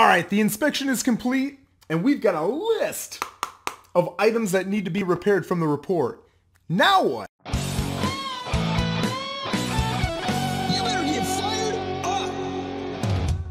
All right, the inspection is complete, and we've got a list of items that need to be repaired from the report. Now what? You better get fired up!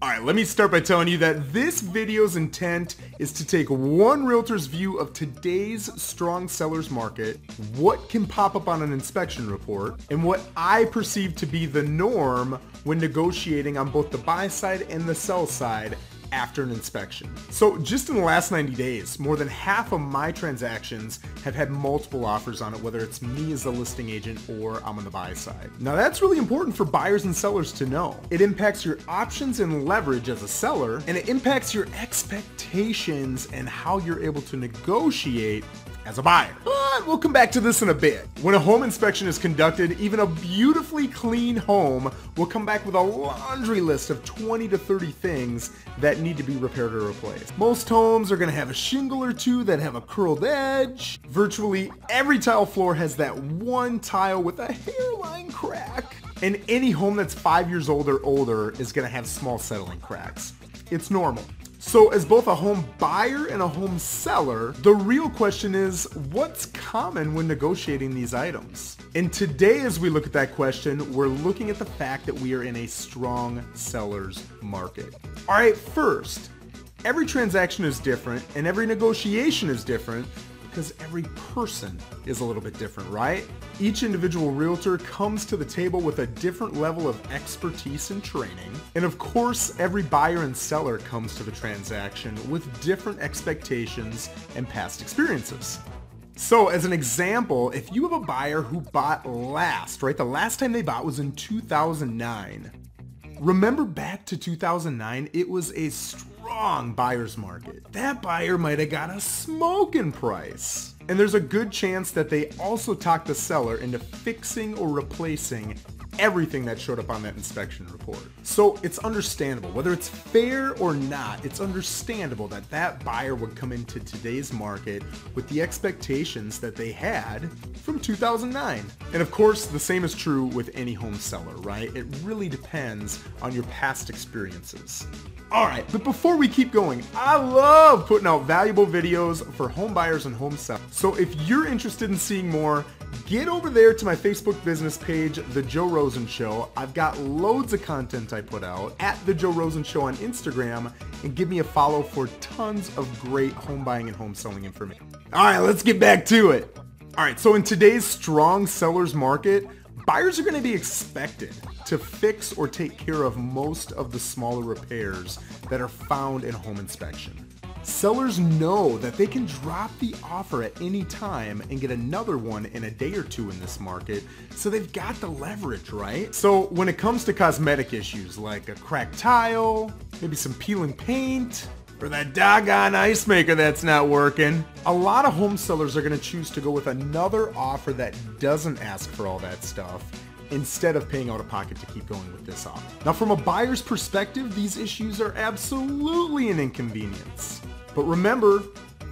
All right, let me start by telling you that this video's intent is to take one realtor's view of today's strong seller's market, what can pop up on an inspection report, and what I perceive to be the norm when negotiating on both the buy side and the sell side after an inspection. So just in the last 90 days, more than half of my transactions have had multiple offers on it, whether it's me as the listing agent or I'm on the buy side. Now that's really important for buyers and sellers to know. It impacts your options and leverage as a seller, and it impacts your expectations and how you're able to negotiate as a buyer. But we'll come back to this in a bit. When a home inspection is conducted, even a beautifully clean home will come back with a laundry list of 20 to 30 things that need to be repaired or replaced. Most homes are going to have a shingle or two that have a curled edge. Virtually every tile floor has that one tile with a hairline crack. And any home that's 5 years old or older is going to have small settling cracks. It's normal. So as both a home buyer and a home seller, the real question is, what's common when negotiating these items? And today, as we look at that question, we're looking at the fact that we are in a strong seller's market. All right, first, every transaction is different and every negotiation is different because every person is a little bit different, right? Each individual realtor comes to the table with a different level of expertise and training. And of course, every buyer and seller comes to the transaction with different expectations and past experiences. So as an example, if you have a buyer who bought last, right? The last time they bought was in 2009. Remember back to 2009, it was a strong buyer's market. That buyer might've got a smoking price. And there's a good chance that they also talked the seller into fixing or replacing everything that showed up on that inspection report. So it's understandable, whether it's fair or not, it's understandable that that buyer would come into today's market with the expectations that they had from 2009. And of course, the same is true with any home seller, right? It really depends on your past experiences. All right, but before we keep going, I love putting out valuable videos for home buyers and home sellers. So if you're interested in seeing more, get over there to my Facebook business page, The Joe Rosen Show. I've got loads of content I put out at The Joe Rosen Show on Instagram, and give me a follow for tons of great home buying and home selling information. All right, let's get back to it. All right, so in today's strong seller's market, buyers are going to be expected to fix or take care of most of the smaller repairs that are found in a home inspection. Sellers know that they can drop the offer at any time and get another one in a day or two in this market, so they've got the leverage, right? So when it comes to cosmetic issues like a cracked tile, maybe some peeling paint, or that doggone ice maker that's not working, a lot of home sellers are going to choose to go with another offer that doesn't ask for all that stuff instead of paying out of pocket to keep going with this offer. Now from a buyer's perspective, these issues are absolutely an inconvenience. But remember,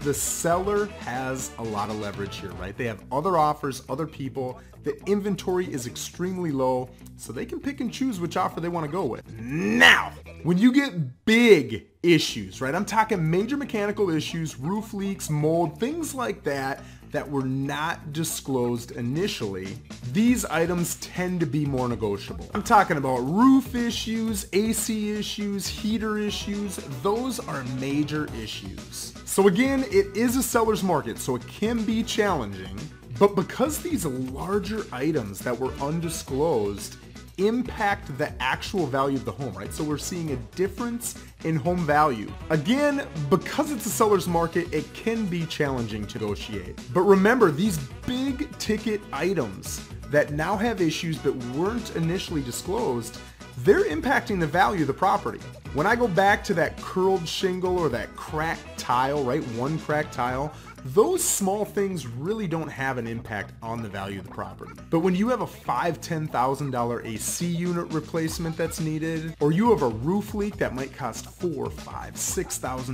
the seller has a lot of leverage here, right? They have other offers, other people. The inventory is extremely low, so they can pick and choose which offer they want to go with. Now, when you get big issues, right? I'm talking major mechanical issues, roof leaks, mold, things like that that were not disclosed initially, these items tend to be more negotiable. I'm talking about roof issues, AC issues, heater issues. Those are major issues. So again, it is a seller's market, so it can be challenging, but because these larger items that were undisclosed impact the actual value of the home, right? So we're seeing a difference in home value. Again, because it's a seller's market, it can be challenging to negotiate. But remember, these big ticket items that now have issues that weren't initially disclosed, they're impacting the value of the property. When I go back to that curled shingle or that cracked tile, right? One cracked tile, those small things really don't have an impact on the value of the property. But when you have a $5,000, $10,000 AC unit replacement that's needed, or you have a roof leak that might cost $4,000, $5,000,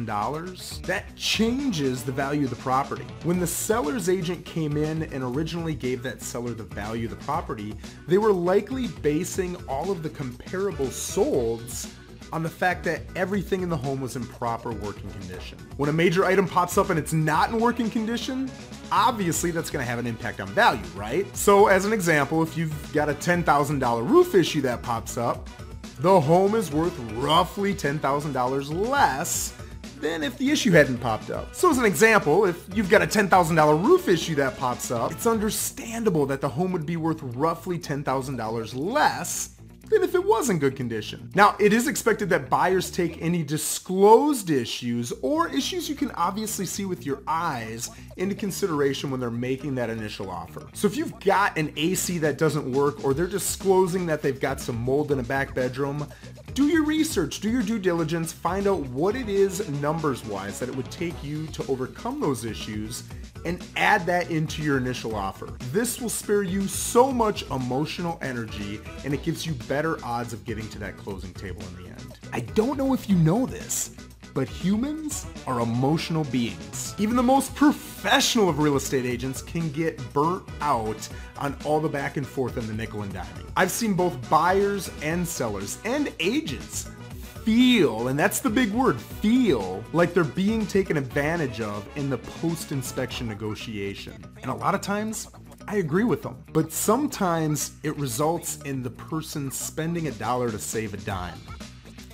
$6,000, that changes the value of the property. When the seller's agent came in and originally gave that seller the value of the property, they were likely basing all of the comparable solds on the fact that everything in the home was in proper working condition. When a major item pops up and it's not in working condition, obviously that's gonna have an impact on value, right? So as an example, if you've got a $10,000 roof issue that pops up, the home is worth roughly $10,000 less than if the issue hadn't popped up. So as an example, if you've got a $10,000 roof issue that pops up, it's understandable that the home would be worth roughly $10,000 less than if it was in good condition. Now, it is expected that buyers take any disclosed issues or issues you can obviously see with your eyes into consideration when they're making that initial offer. So if you've got an AC that doesn't work, or they're disclosing that they've got some mold in a back bedroom, do your research, do your due diligence, find out what it is numbers-wise that it would take you to overcome those issues and add that into your initial offer. This will spare you so much emotional energy, and it gives you better odds of getting to that closing table in the end. I don't know if you know this, but humans are emotional beings. Even the most professional of real estate agents can get burnt out on all the back and forth and the nickel and diming. I've seen both buyers and sellers and agents feel, and that's the big word, feel like they're being taken advantage of in the post-inspection negotiation. And a lot of times, I agree with them. But sometimes it results in the person spending $1 to save a dime.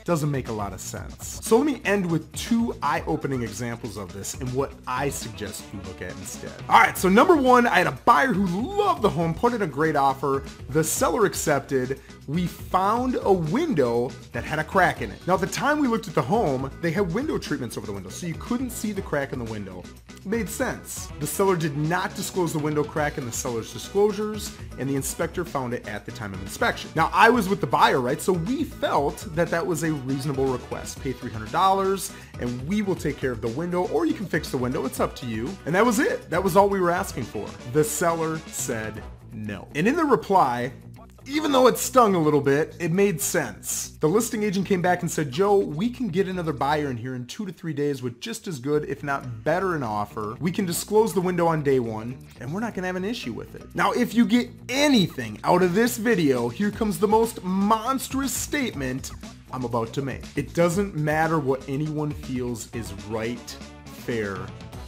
Doesn't make a lot of sense. So let me end with two eye-opening examples of this and what I suggest you look at instead. All right, so number one, I had a buyer who loved the home, put in a great offer, the seller accepted, we found a window that had a crack in it. Now at the time we looked at the home, they had window treatments over the window, so you couldn't see the crack in the window. Made sense. The seller did not disclose the window crack in the seller's disclosures, and the inspector found it at the time of inspection. Now I was with the buyer, right? So we felt that that was a reasonable request. Pay $300 and we will take care of the window, or you can fix the window, it's up to you. And that was it. That was all we were asking for. The seller said no. And in the reply, even though it stung a little bit, it made sense. The listing agent came back and said, Joe, we can get another buyer in here in 2 to 3 days with just as good, if not better, an offer. We can disclose the window on day one, and we're not gonna have an issue with it. Now, if you get anything out of this video, here comes the most monstrous statement I'm about to make. It doesn't matter what anyone feels is right, fair,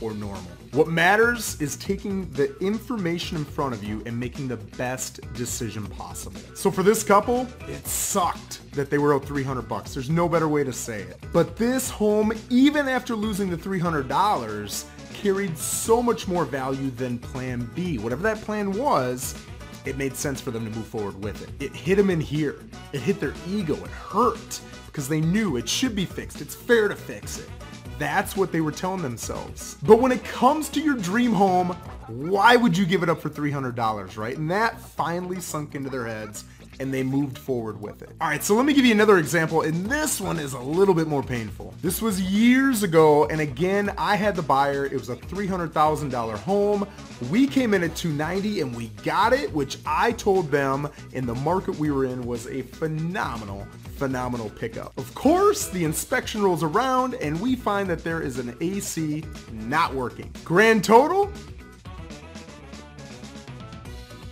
or normal. What matters is taking the information in front of you and making the best decision possible. So for this couple, it sucked that they were owed $300. There's no better way to say it. But this home, even after losing the $300, carried so much more value than plan B. Whatever that plan was, it made sense for them to move forward with it. It hit them in here. It hit their ego. It hurt because they knew it should be fixed. It's fair to fix it. That's what they were telling themselves. But when it comes to your dream home, why would you give it up for $300, right? And that finally sunk into their heads and they moved forward with it. All right, so let me give you another example, and this one is a little bit more painful. This was years ago, and again, I had the buyer. It was a $300,000 home. We came in at $290,000 and we got it, which I told them in the market we were in was a phenomenal pickup. Of course, the inspection rolls around and we find that there is an AC not working. Grand total,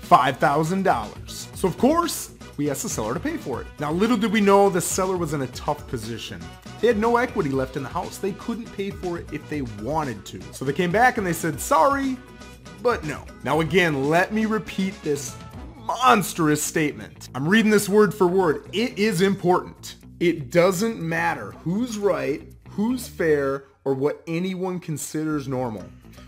$5,000. So of course, we asked the seller to pay for it. Now little did we know the seller was in a tough position. They had no equity left in the house. They couldn't pay for it if they wanted to. So they came back and they said, sorry, but no. Now again, let me repeat this monstrous statement. I'm reading this word for word. It is important. It doesn't matter who's right, who's fair, or what anyone considers normal.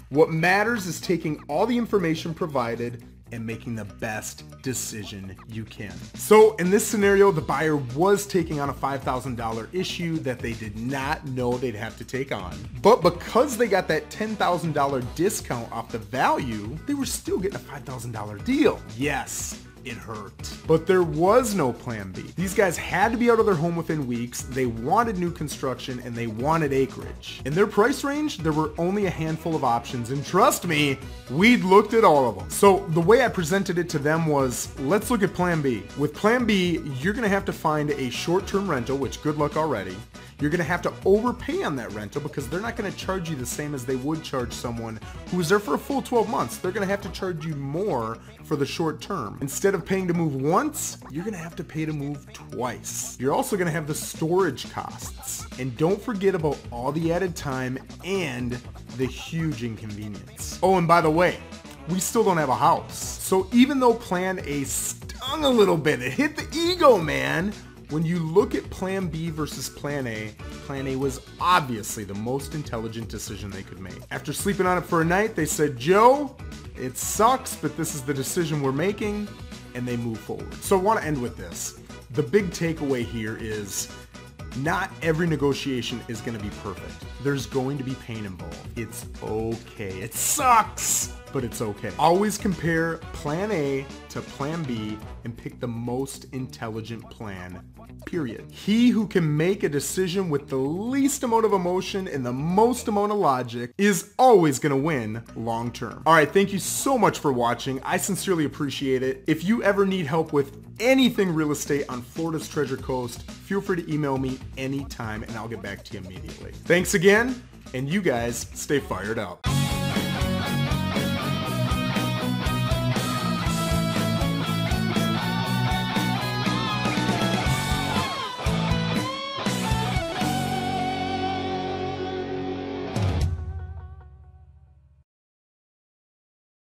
What matters is taking all the information provided and making the best decision you can. So in this scenario, the buyer was taking on a $5,000 issue that they did not know they'd have to take on. But because they got that $10,000 discount off the value, they were still getting a $5,000 deal. Yes, it hurt. But there was no plan B. These guys had to be out of their home within weeks. They wanted new construction and they wanted acreage. In their price range, there were only a handful of options, and trust me, we'd looked at all of them. So the way I presented it to them was, let's look at plan B. With plan B, you're gonna have to find a short-term rental, which good luck already. you're gonna have to overpay on that rental because they're not gonna charge you the same as they would charge someone who was there for a full 12 months. They're gonna have to charge you more for the short term. Instead of paying to move once, you're gonna have to pay to move twice. You're also gonna have the storage costs. And don't forget about all the added time and the huge inconvenience. Oh, and by the way, we still don't have a house. So even though Plan A stung a little bit, it hit the ego, man. When you look at Plan B versus Plan A was obviously the most intelligent decision they could make. After sleeping on it for a night, they said, Joe, it sucks, but this is the decision we're making, and they move forward. So I want to end with this. The big takeaway here is not every negotiation is going to be perfect. There's going to be pain involved. It's okay. It sucks, but it's okay. Always compare Plan A to Plan B and pick the most intelligent plan, period. He who can make a decision with the least amount of emotion and the most amount of logic is always gonna win long term. All right, thank you so much for watching. I sincerely appreciate it. If you ever need help with anything real estate on Florida's Treasure Coast, feel free to email me anytime and I'll get back to you immediately. Thanks again, and you guys stay fired up.